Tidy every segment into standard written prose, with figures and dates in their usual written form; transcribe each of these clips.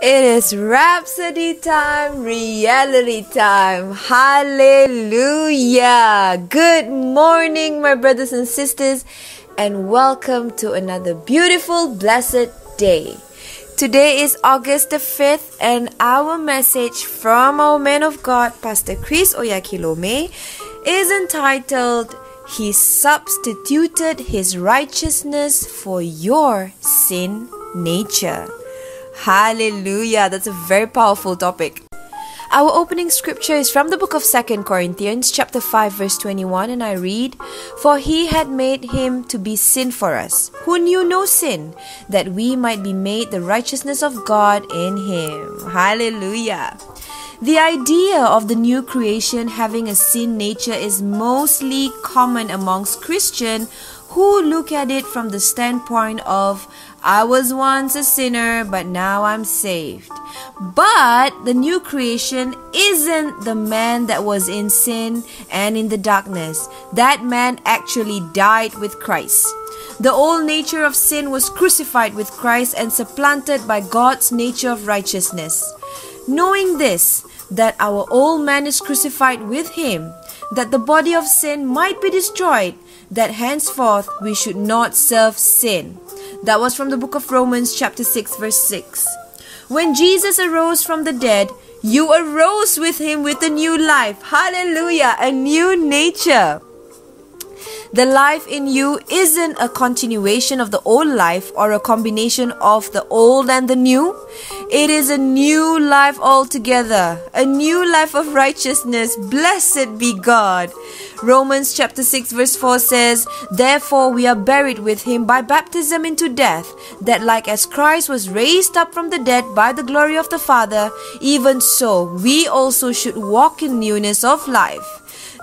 It is Rhapsody time, reality time. Hallelujah. Good morning, my brothers and sisters, and welcome to another beautiful, blessed day. Today is August the 5th, and our message from our man of God, Pastor Chris Oyakhilome, is entitled, He Substituted His Righteousness for Your Sin Nature. Hallelujah, that's a very powerful topic. Our opening scripture is from the book of 2 Corinthians chapter 5 verse 21, and I read, For he had made him to be sin for us, who knew no sin, that we might be made the righteousness of God in him. Hallelujah. The idea of the new creation having a sin nature is mostly common amongst Christians who look at it from the standpoint of, I was once a sinner, but now I'm saved. But the new creation isn't the man that was in sin and in the darkness. That man actually died with Christ. The old nature of sin was crucified with Christ and supplanted by God's nature of righteousness. Knowing this, that our old man is crucified with him, that the body of sin might be destroyed, that henceforth we should not serve sin. That was from the book of Romans chapter 6 verse 6. When Jesus arose from the dead, you arose with him with a new life. Hallelujah, a new nature. The life in you isn't a continuation of the old life or a combination of the old and the new. It is a new life altogether, a new life of righteousness. Blessed be God. Romans chapter 6 verse 4 says, Therefore we are buried with him by baptism into death, that like as Christ was raised up from the dead by the glory of the Father, even so we also should walk in newness of life.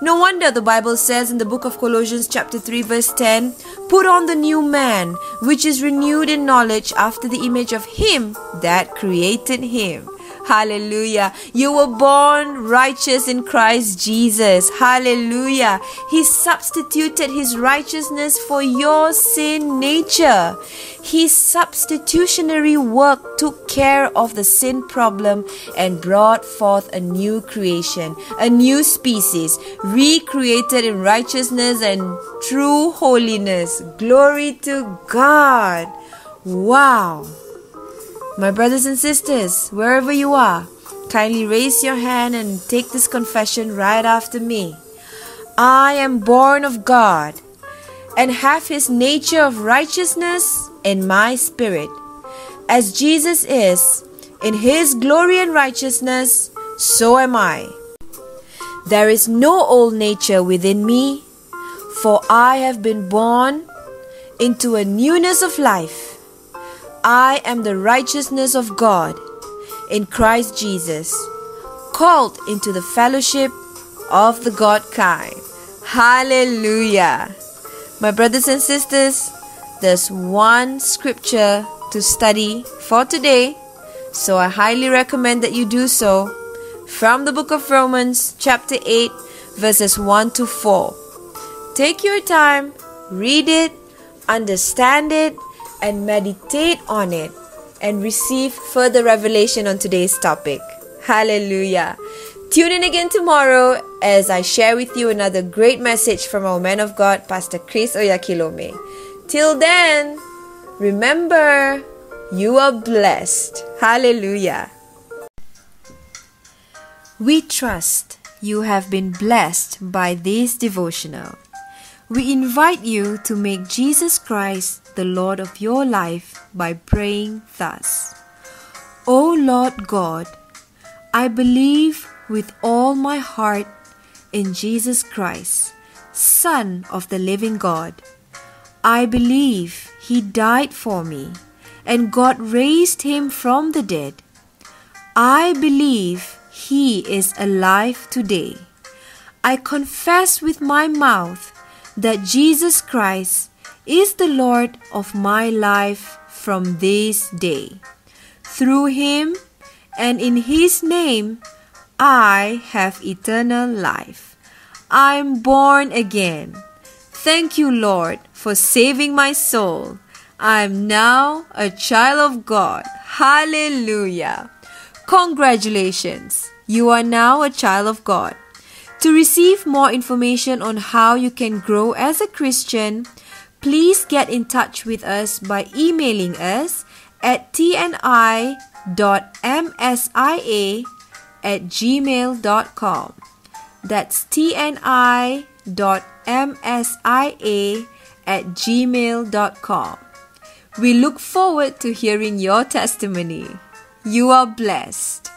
No wonder the Bible says in the book of Colossians chapter 3 verse 10, Put on the new man, which is renewed in knowledge after the image of him that created him. Hallelujah. You were born righteous in Christ Jesus. Hallelujah. He substituted his righteousness for your sin nature. His substitutionary work took care of the sin problem and brought forth a new creation, a new species, recreated in righteousness and true holiness. Glory to God. Wow. My brothers and sisters, wherever you are, kindly raise your hand and take this confession right after me. I am born of God and have his nature of righteousness in my spirit. As Jesus is, in his glory and righteousness, so am I. There is no old nature within me, for I have been born into a newness of life. I am the righteousness of God in Christ Jesus, called into the fellowship of the God kind. Hallelujah. My brothers and sisters, there's one scripture to study for today, so I highly recommend that you do so, from the book of Romans chapter 8 verses 1 to 4. Take your time, read it, understand it, and meditate on it and receive further revelation on today's topic. Hallelujah. Tune in again tomorrow as I share with you another great message from our man of God, Pastor Chris Oyakhilome. Till then, remember, you are blessed. Hallelujah. We trust you have been blessed by this devotional. We invite you to make Jesus Christ the Lord of your life by praying thus. O Lord God, I believe with all my heart in Jesus Christ, Son of the living God. I believe he died for me and God raised him from the dead. I believe he is alive today. I confess with my mouth that Jesus Christ is the Lord of my life from this day. Through him and in his name, I have eternal life. I'm born again. Thank you, Lord, for saving my soul. I'm now a child of God. Hallelujah! Congratulations! You are now a child of God. To receive more information on how you can grow as a Christian, please get in touch with us by emailing us at tni.msia@gmail.com. That's tni.msia@gmail.com. We look forward to hearing your testimony. You are blessed.